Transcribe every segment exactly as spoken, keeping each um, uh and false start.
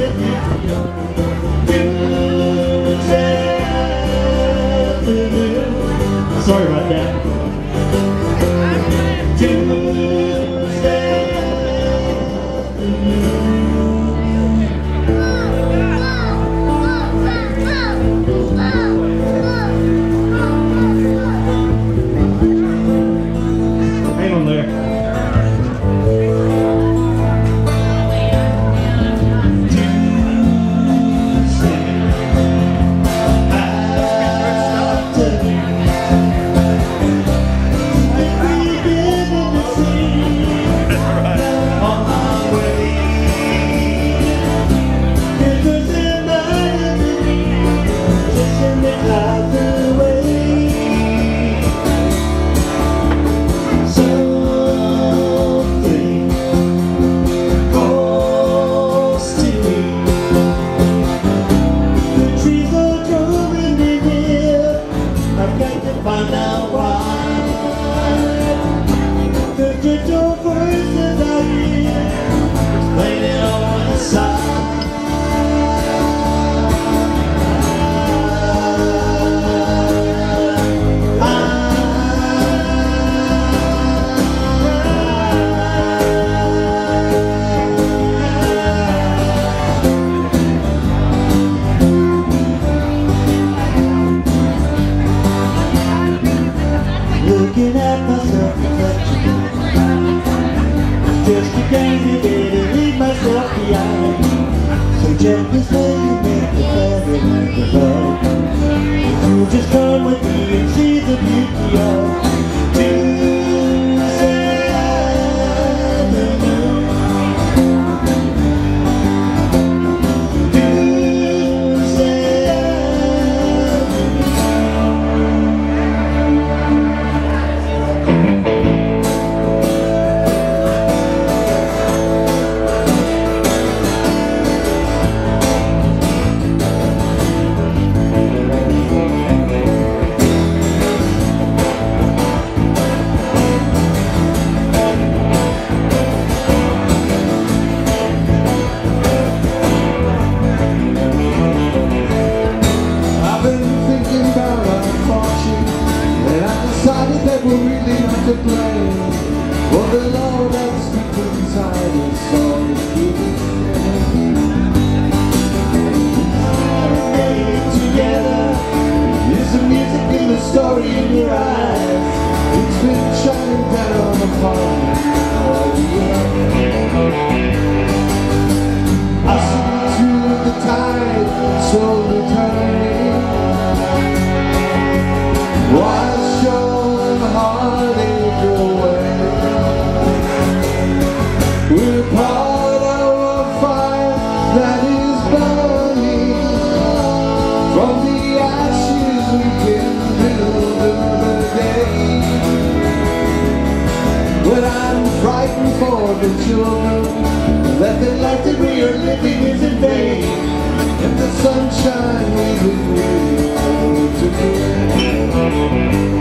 Sorry about that. Looking at myself reflection, just a daisy didn't leave myself behind. So gently say you make the better with the love. You just come with me and see the beauty of to play. For the Lord that speaks inside his soul is giving. Playing together is the music in the story in your eyes. It's been shining down on the fire all year. I see the tune of the tide slowly turning. Why? Frightened for the children that the life that we are living is in vain, and the sunshine we will live to be.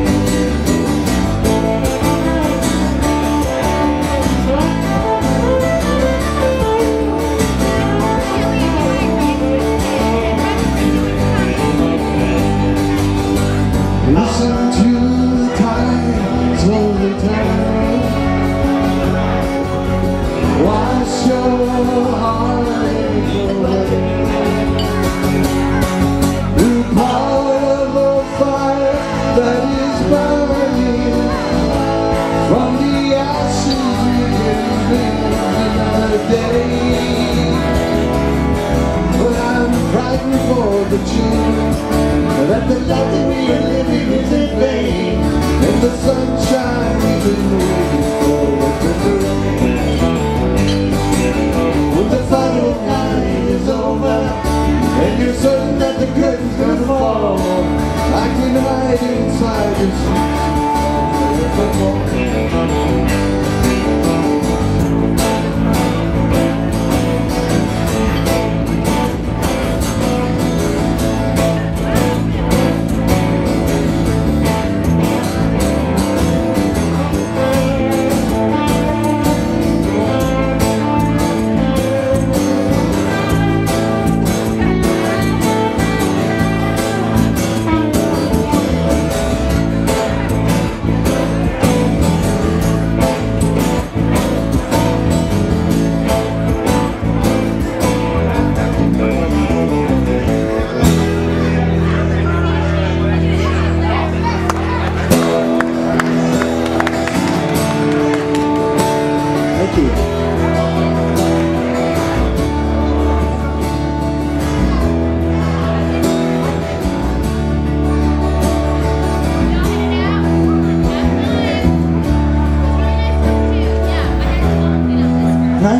Listen to the time slowly turn. Why show heartache away? We're part of a fire that is burning. From the ashes we can build another day. But I'm frightened for the children that the life that we are living is in vain, and the sunshine we've been waiting for to bring. When the final night is over and you're certain that the curtain's gonna fall, I can hide inside this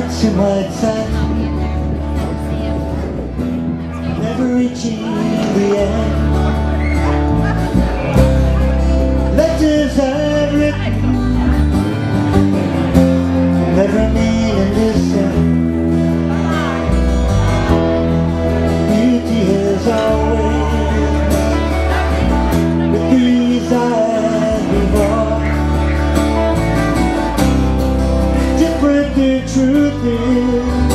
to my time, never reaching the end. Letters I've written, never meaning this end. Truth is, I can't say anymore. Cause I love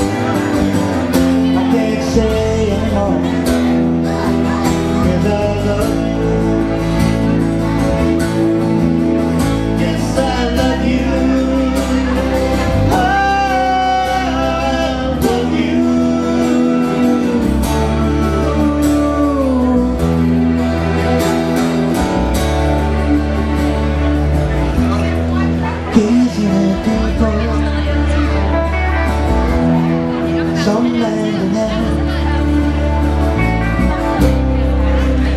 you. Yes, I love you. Oh, I love you. Gazing at people, some land and land.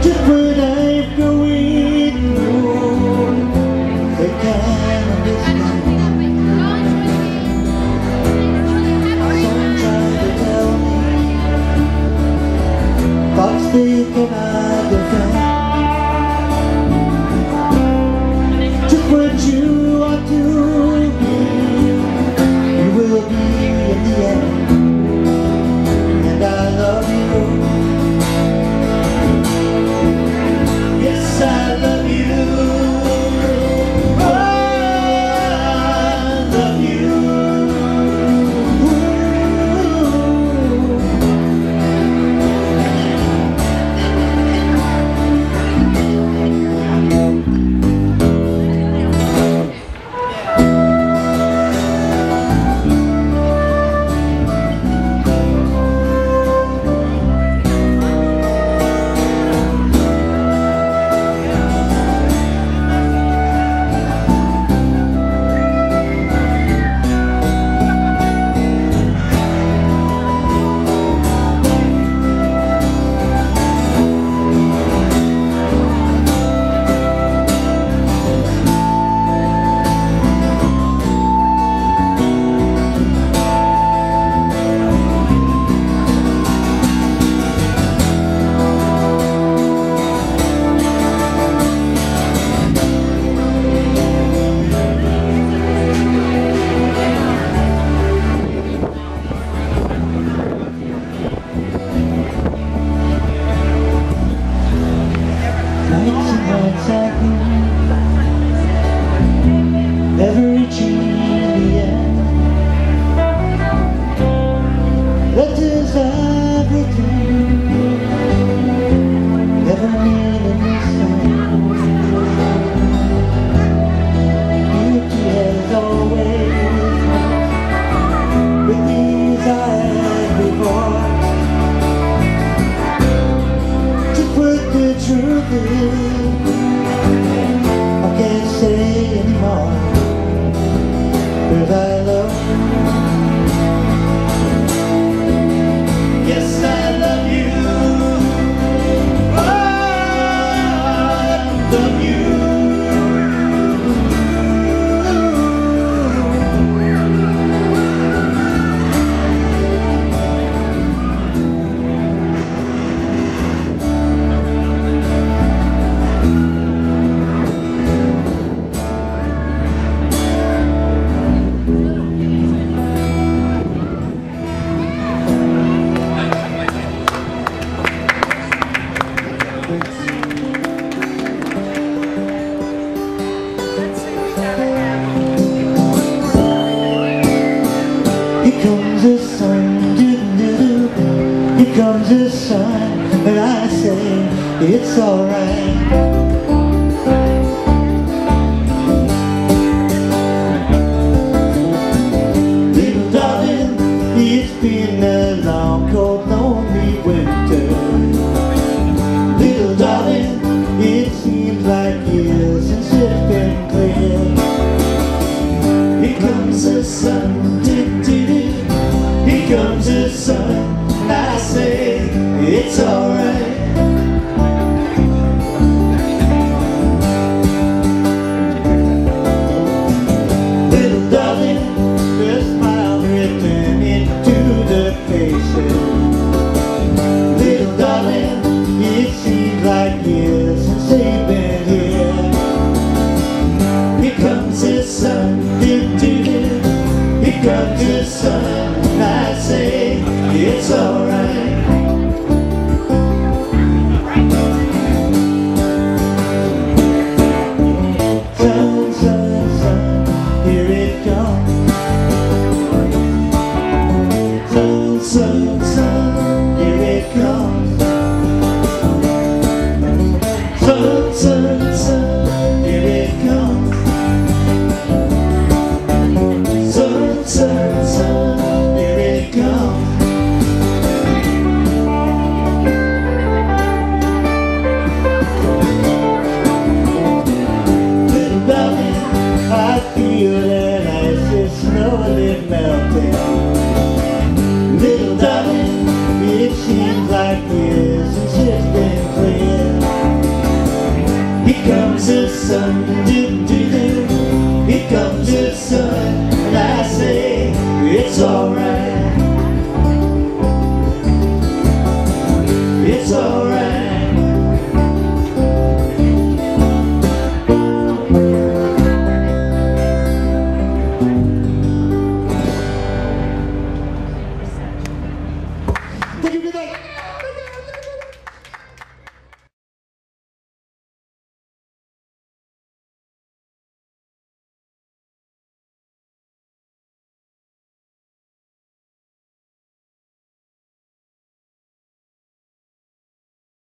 Different I've going through, they can't understand. Some try to tell me thoughts they cannot defend. Just what you are to be, you will be in the end. Never reaching the end. Letters I've written, never meaning this end. Beauty as always, with these eyes before. To put the truth in, I can't say anymore. Cause I love you. Here comes the sun, doo-doo-doo. Here comes the sun, and I say it's alright. Little darling, it's been a long, cold, lonely winter. Little darling, it seems like years since it's been clear. Here comes the sun, doo-doo-doo. Here comes the sun, and I say it's alright. Little darling, the smile written old sun, sun, here it comes. Sun, sun, sun, here it comes. Sun, sun, sun, here it comes. Little darling, I feel that ice is slowly melting. It seems like years since it's been clear. Here comes the sun.